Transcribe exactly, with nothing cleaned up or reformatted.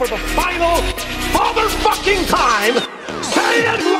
for the final motherfucking time. Say it.